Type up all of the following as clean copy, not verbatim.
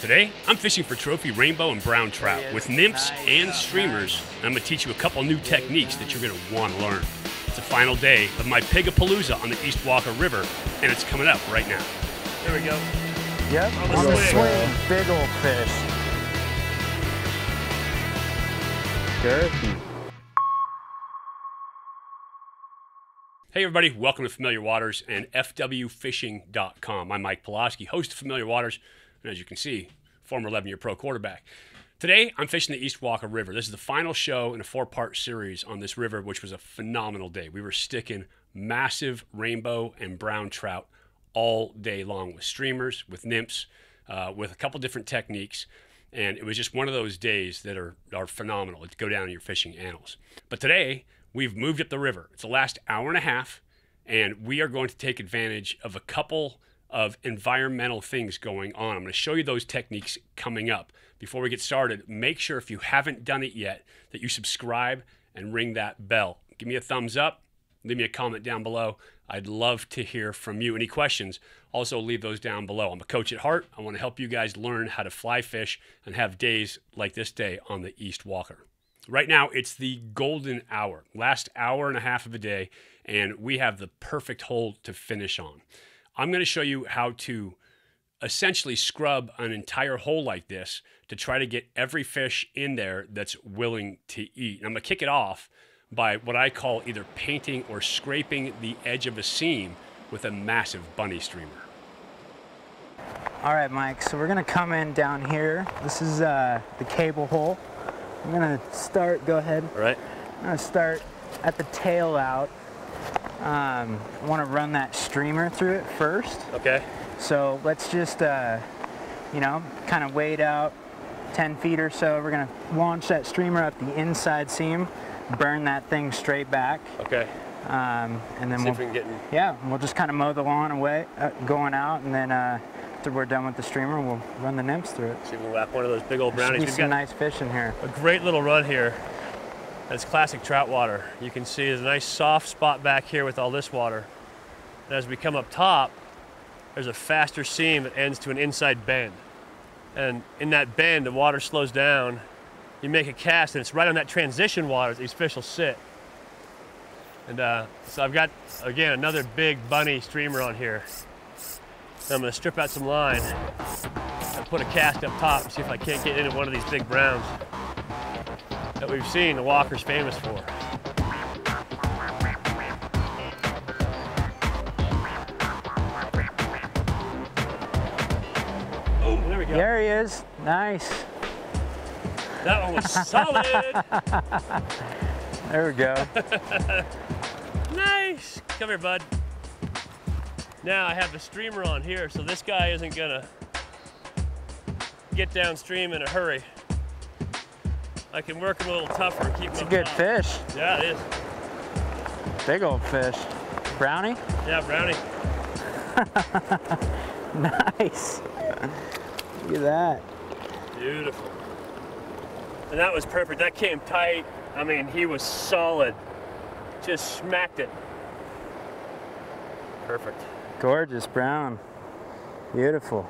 Today, I'm fishing for trophy rainbow and brown trout with nymphs and streamers. And I'm going to teach you a couple new techniques that you're going to want to learn. It's the final day of my pig-a-palooza on the East Walker River, and it's coming up right now. There we go. Yep, on the swing, big old fish. Girthy. Hey everybody, welcome to Familiar Waters and FWFishing.com. I'm Mike Pulaski, host of Familiar Waters, and as you can see, former 11-year pro quarterback. Today, I'm fishing the East Walker River. This is the final show in a four-part series on this river, which was a phenomenal day. We were sticking massive rainbow and brown trout all day long with streamers, with nymphs, with a couple different techniques. And it was just one of those days that are phenomenal to go down in your fishing annals. But today, we've moved up the river. It's the last hour and a half, and we are going to take advantage of a couple of environmental things going on. I'm going to show you those techniques coming up. Before we get started, make sure if you haven't done it yet that you subscribe and ring that bell. Give me a thumbs up. Leave me a comment down below. I'd love to hear from you. Any questions, also leave those down below. I'm a coach at heart. I want to help you guys learn how to fly fish and have days like this day on the East Walker. Right now, it's the golden hour, last hour and a half of the day, and we have the perfect hole to finish on. I'm going to show you how to essentially scrub an entire hole like this to try to get every fish in there that's willing to eat. And I'm going to kick it off by what I call either painting or scraping the edge of a seam with a massive bunny streamer. All right, Mike, so we're gonna come in down here. This is the cable hole. I'm gonna start, go ahead. All right. I'm gonna start at the tail out. I wanna run that streamer through it first. Okay. So let's just, you know, kind of wade out 10 feet or so. We're gonna launch that streamer up the inside seam, burn that thing straight back. Okay. And then we'll just kind of mow the lawn away, going out, and then after we're done with the streamer, we'll run the nymphs through it. See if we can whack one of those big old brownies. We've got some nice fish in here. A great little run here. That's classic trout water. You can see there's a nice soft spot back here with all this water. And as we come up top, there's a faster seam that ends to an inside bend. And in that bend, the water slows down. You make a cast, and it's right on that transition water that these fish will sit. And so I've got, again, another big bunny streamer on here. So I'm gonna strip out some line and put a cast up top and see if I can't get into one of these big browns that we've seen the Walker's famous for. Oh, there we go. There he is, nice. That one was solid. There we go. Nice. Come here, bud. Now I have the streamer on here, so this guy isn't gonna get downstream in a hurry. I can work him a little tougher. Keep him up top. It's a good fish. Yeah, it is. Big old fish. Brownie? Yeah, brownie. Nice. Look at that. Beautiful. And that was perfect. That came tight. I mean, he was solid. Just smacked it. Perfect. Gorgeous brown. Beautiful.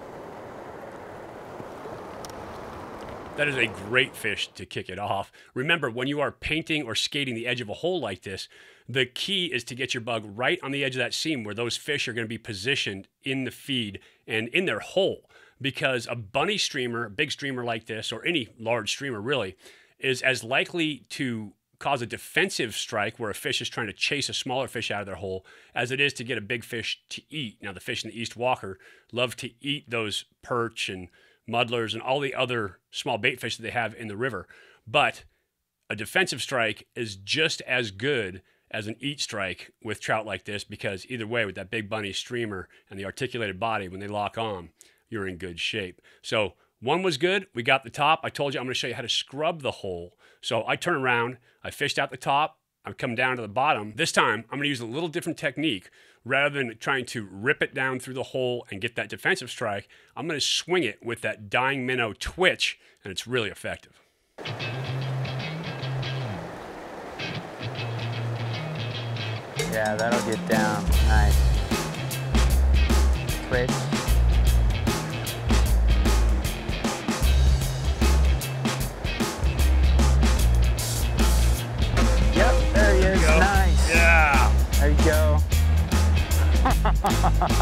That is a great fish to kick it off. Remember, when you are painting or skating the edge of a hole like this, the key is to get your bug right on the edge of that seam where those fish are going to be positioned in the feed and in their hole. Because a bunny streamer, a big streamer like this, or any large streamer really, is as likely to cause a defensive strike where a fish is trying to chase a smaller fish out of their hole as it is to get a big fish to eat. Now, the fish in the East Walker love to eat those perch and muddlers and all the other small bait fish that they have in the river. But a defensive strike is just as good as an eat strike with trout like this because either way, with that big bunny streamer and the articulated body, when they lock on, you're in good shape. So one was good, we got the top. I told you I'm gonna show you how to scrub the hole. So I turn around, I fished out the top, I come down to the bottom. This time, I'm gonna use a little different technique. Rather than trying to rip it down through the hole and get that defensive strike, I'm gonna swing it with that dying minnow twitch, and it's really effective. Yeah, that'll get down, nice. Twitch. Gotta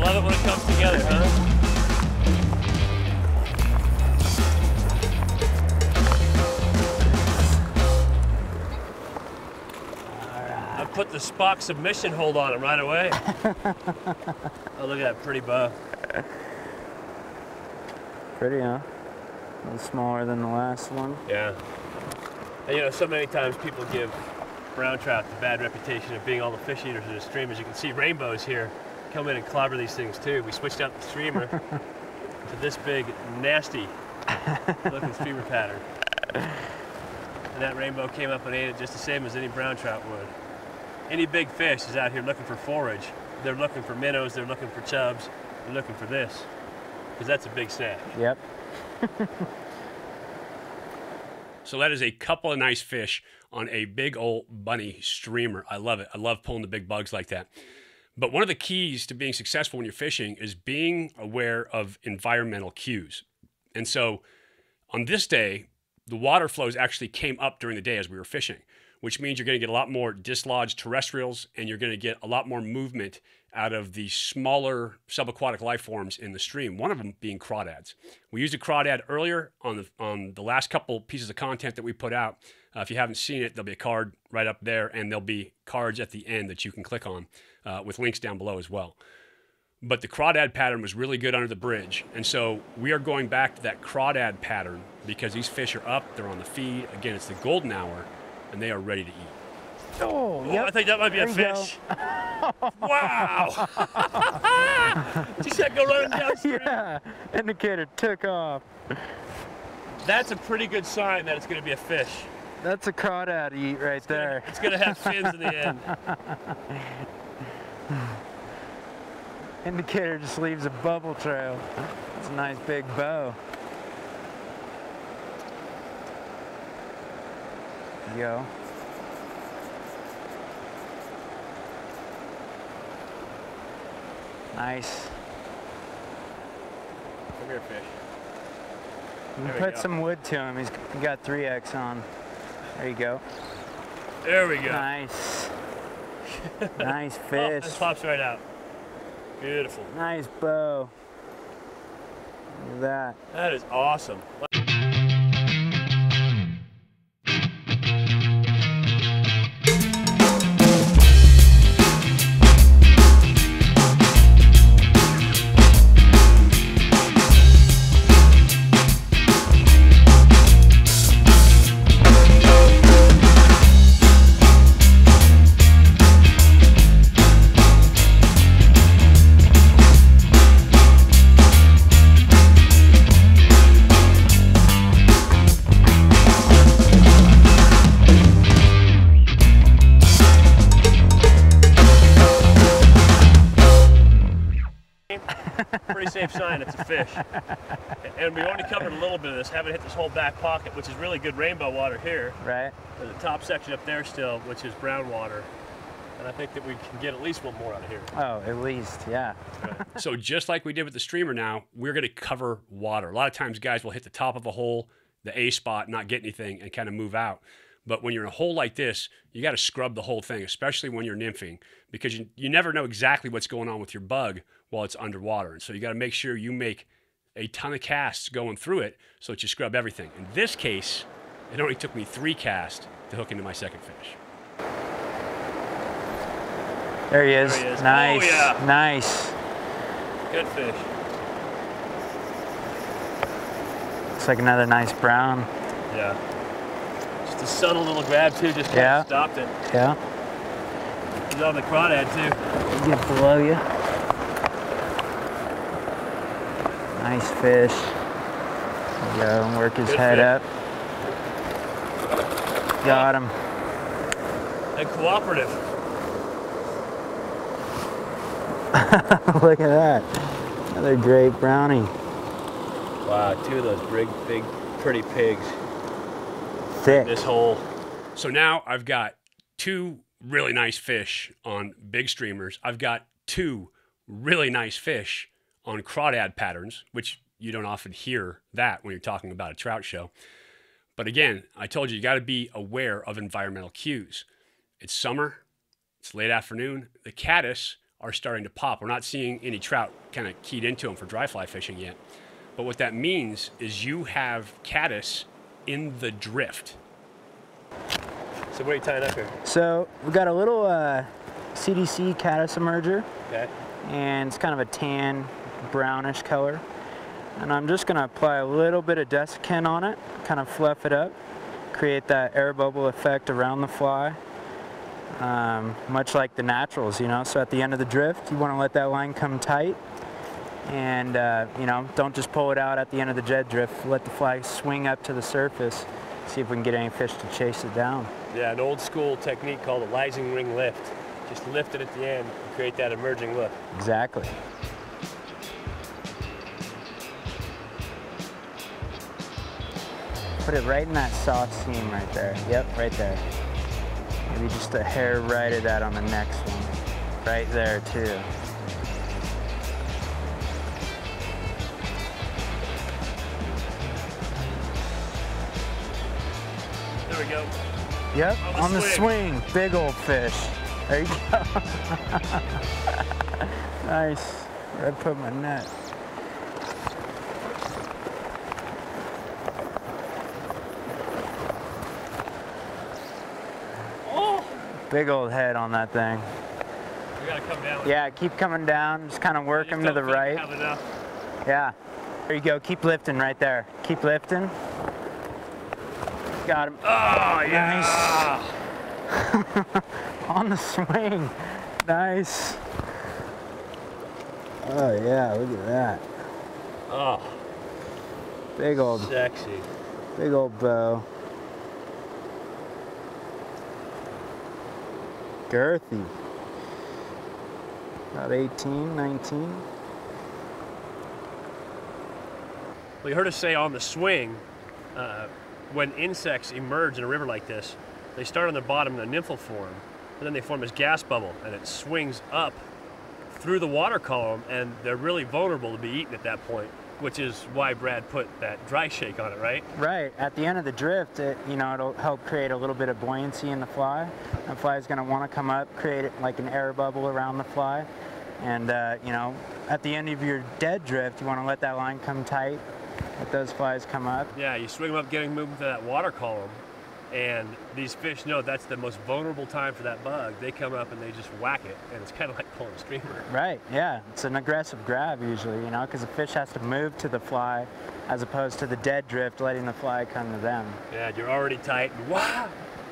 love it when it comes together, huh? Put the Spock submission hold on him right away. Oh, look at that pretty buff. Pretty, huh? A little smaller than the last one. Yeah. And you know, so many times people give brown trout the bad reputation of being all the fish eaters in the stream. As you can see, rainbows here come in and clobber these things too. We switched out the streamer to this big, nasty looking streamer pattern. And that rainbow came up and ate it just the same as any brown trout would. Any big fish is out here looking for forage. They're looking for minnows, they're looking for chubs, they're looking for this, because that's a big snack. Yep. So that is a couple of nice fish on a big old bunny streamer. I love it. I love pulling the big bugs like that. But one of the keys to being successful when you're fishing is being aware of environmental cues. And so on this day, the water flows actually came up during the day as we were fishing, which means you're going to get a lot more dislodged terrestrials and you're going to get a lot more movement out of the smaller subaquatic life forms in the stream, one of them being crawdads. We used a crawdad earlier on the last couple pieces of content that we put out. If you haven't seen it, there'll be a card right up there, and there'll be cards at the end that you can click on with links down below as well. But the crawdad pattern was really good under the bridge, and so we are going back to that crawdad pattern because these fish are up, they're on the feed. Again, it's the golden hour, and they are ready to eat. Oh, oh yep. I think that might be a fish. Wow! Did you see that go running downstream? Yeah, indicator took off. That's a pretty good sign that it's going to be a fish. That's a crawdad to eat right there. It's going to have fins in the end. Indicator just leaves a bubble trail. It's a nice big bow. Yo. Nice. Come here, fish. We put some wood to him. He's got 3X on. There you go. There we go. Nice. Nice fish. Oh, that pops right out. Beautiful. Nice bow. Look at that. That is awesome. Safe sign it's a fish. And we only covered a little bit of this, haven't hit this whole back pocket, which is really good rainbow water here. Right. There's a top section up there still, which is brown water. And I think that we can get at least one more out of here. Oh, at least, yeah. Right. So just like we did with the streamer now, we're going to cover water. A lot of times guys will hit the top of a hole, the A spot, not get anything, and kind of move out. But when you're in a hole like this, you got to scrub the whole thing, especially when you're nymphing, because you never know exactly what's going on with your bug while it's underwater. And so you got to make sure you make a ton of casts going through it so that you scrub everything. In this case, it only took me 3 casts to hook into my second fish. There he is. There he is. Nice. Oh, yeah. Nice. Good fish. Looks like another nice brown. Yeah. Just a subtle little grab too, just kind of stopped it. Yeah. He's on the crawdad too. He's getting below you. Nice fish. Go and work his head up. Got him. And cooperative. Look at that. Another great brownie. Wow, 2 of those big, pretty pigs. Thick. This hole. So now I've got 2 really nice fish on big streamers. I've got 2 really nice fish on crawdad patterns, which you don't often hear that when you're talking about a trout show. But again, I told you, you got to be aware of environmental cues. It's summer. It's late afternoon. The caddis are starting to pop. We're not seeing any trout kind of keyed into them for dry fly fishing yet. But what that means is you have caddis in the drift. So what are you tying up here? So we've got a little CDC caddis emerger. Okay. And it's kind of a tan, brownish color. And I'm just going to apply a little bit of desiccant on it, kind of fluff it up, create that air bubble effect around the fly, much like the naturals, you know. So at the end of the drift, you want to let that line come tight and, you know, don't just pull it out at the end of the jet drift. Let the fly swing up to the surface, see if we can get any fish to chase it down. Yeah, an old school technique called a lysing ring lift. Just lift it at the end and create that emerging look. Exactly. Put it right in that soft seam right there. Yep, right there. Maybe just a hair right of that on the next one. Right there too. There we go. Yep, on the swing. Big old fish. There you go. Nice. Where'd I put my net? Big old head on that thing. You gotta come down. Yeah, keep coming down. Just kind of work them to the right. Yeah. There you go. Keep lifting right there. Keep lifting. Got him. Oh, yeah. Nice. On the swing. Nice. Oh, yeah. Look at that. Oh. Big old. Sexy. Big old bow. Girthy. About 18, 19. Well, you heard us say on the swing, when insects emerge in a river like this, they start on the bottom in a nymphal form, and then they form this gas bubble, and it swings up through the water column, and they're really vulnerable to be eaten at that point, which is why Brad put that dry shake on it, right? Right. At the end of the drift, it, you know, it'll help create a little bit of buoyancy in the fly. The fly is going to want to come up, create like an air bubble around the fly. And, you know, at the end of your dead drift, you want to let that line come tight, let those flies come up. Yeah, you swing them up, getting moving to that water column, and these fish know that's the most vulnerable time for that bug. They come up and they just whack it, and it's kind of like pulling a streamer. Right, yeah. It's an aggressive grab usually, you know, because the fish has to move to the fly as opposed to the dead drift, letting the fly come to them. Yeah, you're already tight, and wow,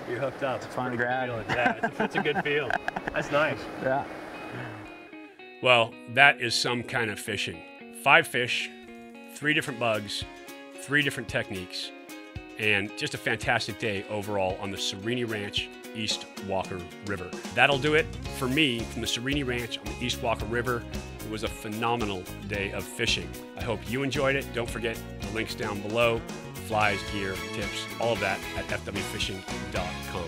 you're hooked up. It's a fun grab. Yeah, it's a good feel. That's nice. Yeah. Well, that is some kind of fishing. 5 fish, 3 different bugs, 3 different techniques. And just a fantastic day overall on the Serenity Ranch, East Walker River. That'll do it for me from the Serenity Ranch on the East Walker River. It was a phenomenal day of fishing. I hope you enjoyed it. Don't forget the links down below, flies, gear, tips, all of that at FWFishing.com.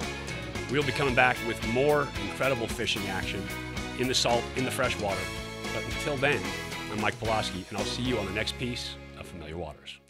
We'll be coming back with more incredible fishing action in the salt, in the freshwater. But until then, I'm Mike Pulaski, and I'll see you on the next piece of Familiar Waters.